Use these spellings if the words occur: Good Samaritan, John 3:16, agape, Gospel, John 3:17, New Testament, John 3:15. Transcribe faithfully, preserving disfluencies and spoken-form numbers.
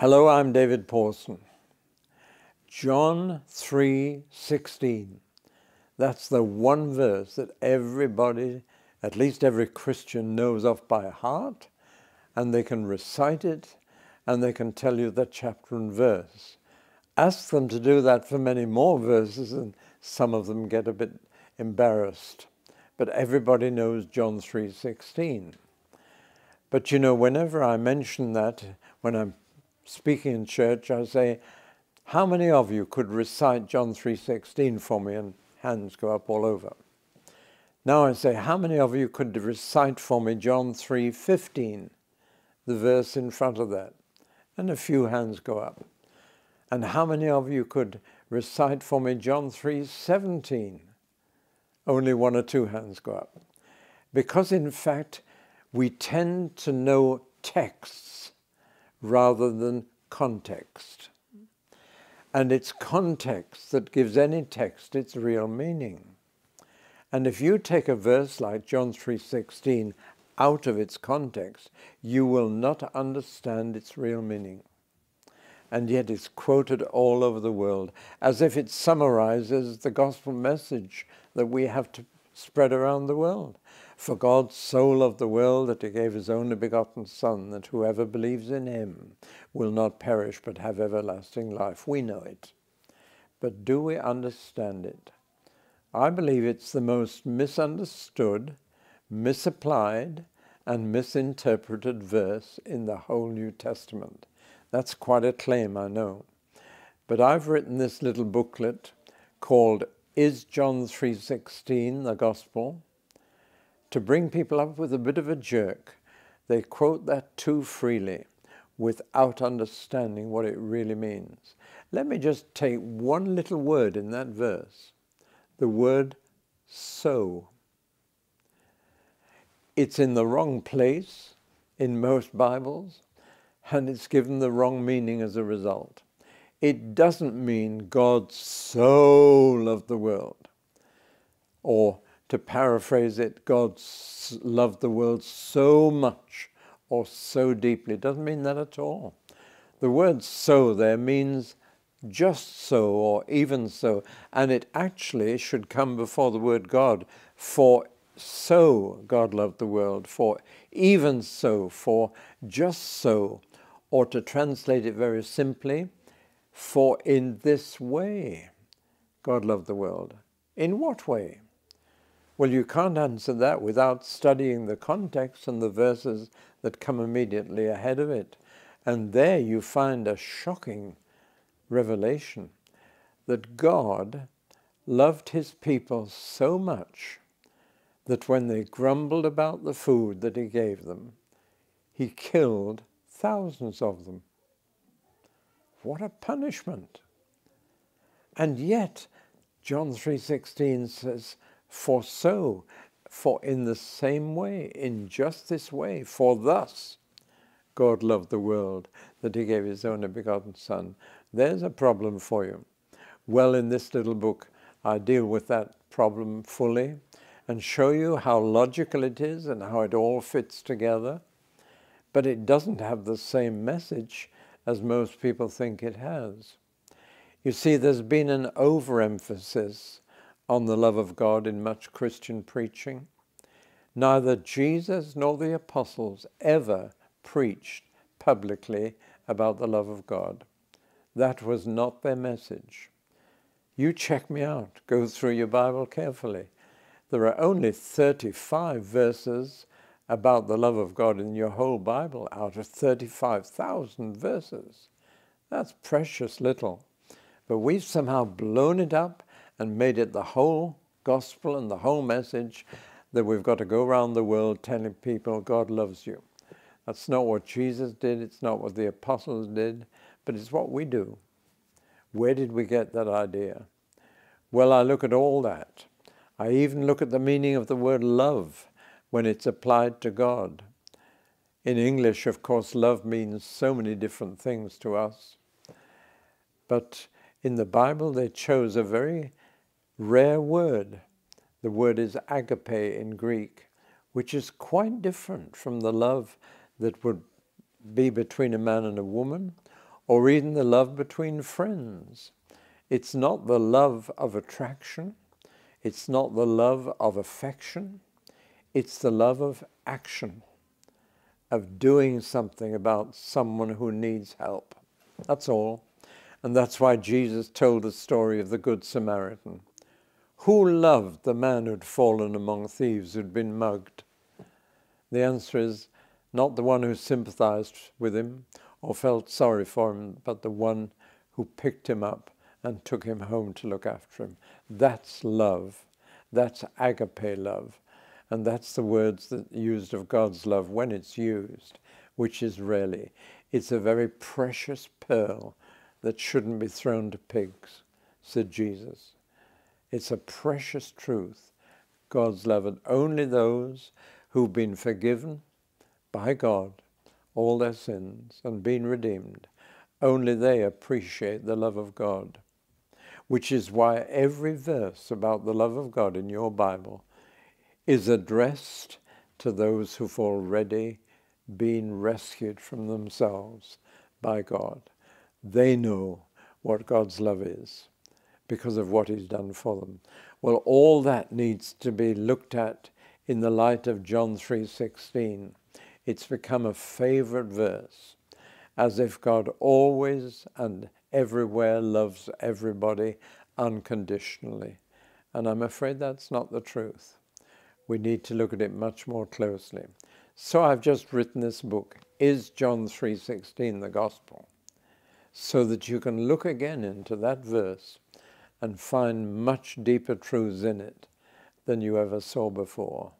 Hello, I'm David Pawson. John three sixteen. That's the one verse that everybody, at least every Christian, knows off by heart, and they can recite it, and they can tell you the chapter and verse. Ask them to do that for many more verses, and some of them get a bit embarrassed. But everybody knows John three sixteen. But you know, whenever I mention that, when I'm speaking in church, I say, how many of you could recite John three sixteen for me? And hands go up all over. Now I say, how many of you could recite for me John three fifteen, the verse in front of that? And a few hands go up. And how many of you could recite for me John three seventeen? Only one or two hands go up. Because in fact, we tend to know texts rather than context. And it's context that gives any text its real meaning. And if you take a verse like John three sixteen out of its context, you will not understand its real meaning. And yet it's quoted all over the world, as if it summarizes the gospel message that we have to spread around the world. For God so loved the world that he gave his only begotten Son, that whoever believes in him will not perish but have everlasting life. We know it. But do we understand it? I believe it's the most misunderstood, misapplied, and misinterpreted verse in the whole New Testament. That's quite a claim, I know. But I've written this little booklet called Is John three sixteen the Gospel? To bring people up with a bit of a jerk. They quote that too freely without understanding what it really means. Let me just take one little word in that verse, the word so. It's in the wrong place in most Bibles, and it's given the wrong meaning as a result. It doesn't mean God so loved the world. Or to paraphrase it, God loved the world so much or so deeply. It doesn't mean that at all. The word so there means just so or even so. And it actually should come before the word God. For so God loved the world, for even so, for just so. Or to translate it very simply, for in this way God loved the world. In what way? Well, you can't answer that without studying the context and the verses that come immediately ahead of it. And there you find a shocking revelation that God loved his people so much that when they grumbled about the food that he gave them, he killed thousands of them. What a punishment. And yet, John three sixteen says, for so, for in the same way, in just this way, for thus God loved the world, that he gave his only begotten Son. There's a problem for you. Well, in this little book, I deal with that problem fully and show you how logical it is and how it all fits together. But it doesn't have the same message as most people think it has. You see, there's been an overemphasis on the love of God in much Christian preaching. Neither Jesus nor the apostles ever preached publicly about the love of God. That was not their message. You check me out. Go through your Bible carefully. There are only thirty-five verses about the love of God in your whole Bible out of thirty-five thousand verses. That's precious little. But we've somehow blown it up and made it the whole gospel and the whole message that we've got to go around the world telling people God loves you. That's not what Jesus did. It's not what the apostles did. But it's what we do. Where did we get that idea? Well, I look at all that. I even look at the meaning of the word love when it's applied to God. In English, of course, love means so many different things to us. But in the Bible, they chose a very rare word. The word is agape in Greek, which is quite different from the love that would be between a man and a woman, or even the love between friends. It's not the love of attraction. It's not the love of affection. It's the love of action, of doing something about someone who needs help. That's all. And that's why Jesus told the story of the Good Samaritan, who loved the man who'd fallen among thieves, who'd been mugged. The answer is not the one who sympathized with him or felt sorry for him, but the one who picked him up and took him home to look after him. That's love. That's agape love. And that's the words that used of God's love when it's used, which is rarely. It's a very precious pearl that shouldn't be thrown to pigs, said Jesus. It's a precious truth. God's love, and only those who've been forgiven by God all their sins and been redeemed, only they appreciate the love of God, which is why every verse about the love of God in your Bible is addressed to those who've already been rescued from themselves by God. They know what God's love is because of what he's done for them. Well, all that needs to be looked at in the light of John three sixteen. It's become a favorite verse, as if God always and everywhere loves everybody unconditionally. And I'm afraid that's not the truth. We need to look at it much more closely. So I've just written this book, Is John three sixteen the Gospel? So that you can look again into that verse and find much deeper truths in it than you ever saw before.